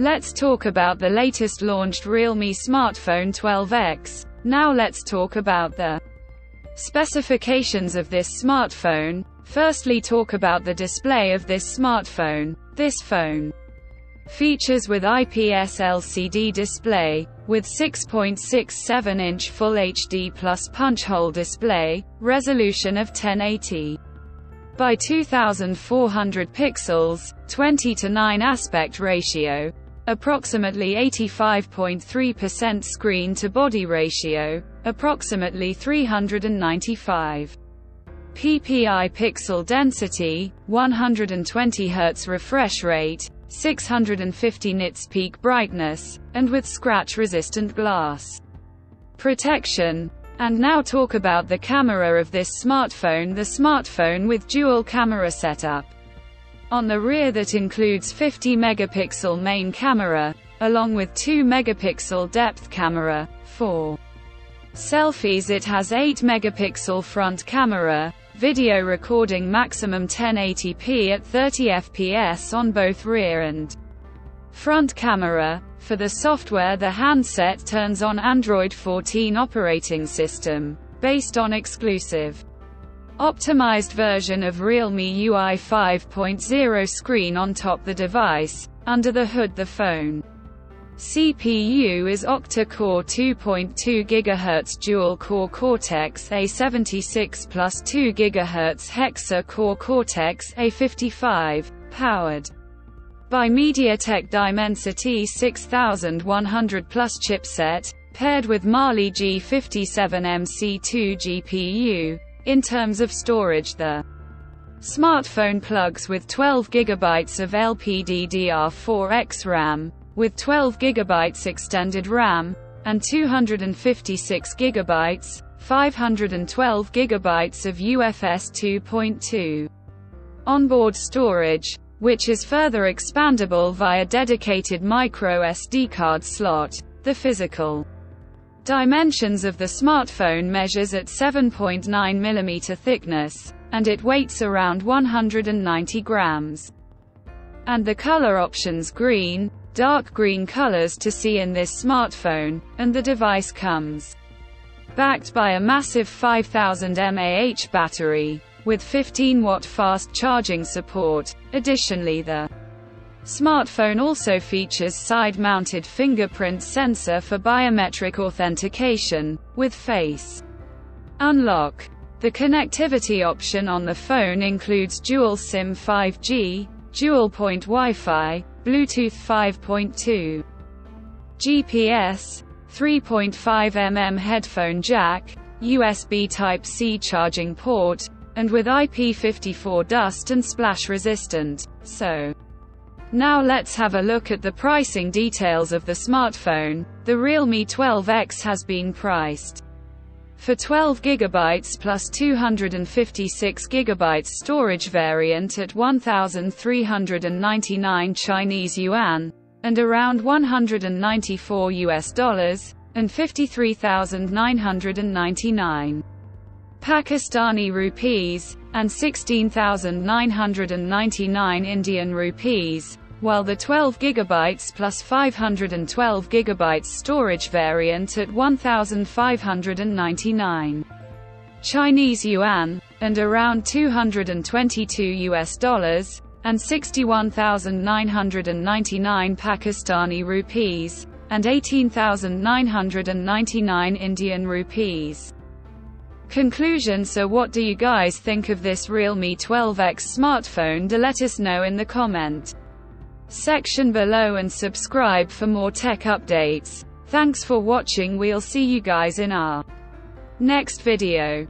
Let's talk about the latest launched Realme smartphone 12X. Now let's talk about the specifications of this smartphone. Firstly, talk about the display of this smartphone. This phone features with IPS LCD display, with 6.67-inch Full HD plus punch-hole display, resolution of 1080 by 2400 pixels, 20:9 aspect ratio, approximately 85.3% screen-to-body ratio, approximately 395 PPI pixel density, 120 Hz refresh rate, 650 nits peak brightness, and with scratch-resistant glass protection. And now talk about the camera of this smartphone. The smartphone with dual camera setup on the rear that includes 50-megapixel main camera, along with 2-megapixel depth camera, for selfies it has 8-megapixel front camera, video recording maximum 1080p at 30 fps on both rear and front camera. For the software, the handset turns on Android 14 operating system, based on exclusive optimized version of Realme UI 5.0 screen on top the device, under the hood the phone. CPU is octa core 2.2 GHz dual core cortex a76 plus 2 GHz hexa core cortex a55, powered by mediatek dimensity 6100 plus chipset, paired with Mali g57 mc2 GPU. In terms of storage, the smartphone plugs with 12 GB of LPDDR4x RAM, with 12 GB extended RAM, and 256 GB, 512 GB of UFS 2.2 onboard storage, which is further expandable via dedicated microSD card slot. The physical dimensions of the smartphone measures at 7.9 mm thickness, and it weighs around 190 grams. And the color options: green, dark green colors to see in this smartphone, and the device comes backed by a massive 5000 mAh battery, with 15-watt fast charging support. Additionally, the smartphone also features side-mounted fingerprint sensor for biometric authentication, with face unlock. The connectivity option on the phone includes dual SIM 5G, dual-point Wi-Fi, Bluetooth 5.2, GPS, 3.5 mm headphone jack, USB Type-C charging port, and with IP54 dust and splash resistant. So, now let's have a look at the pricing details of the smartphone. The Realme 12X has been priced for 12GB plus 256GB storage variant at 1,399 Chinese yuan, and around $194, and 53,999 Pakistani rupees, and 16,999 Indian rupees, while the 12GB plus 512GB storage variant at 1,599 Chinese yuan, and around $222, and 61,999 Pakistani rupees, and 18,999 Indian rupees. Conclusion: so what do you guys think of this Realme 12X smartphone? Do let us know in the comment section below, and subscribe for more tech updates. Thanks for watching. We'll see you guys in our next video.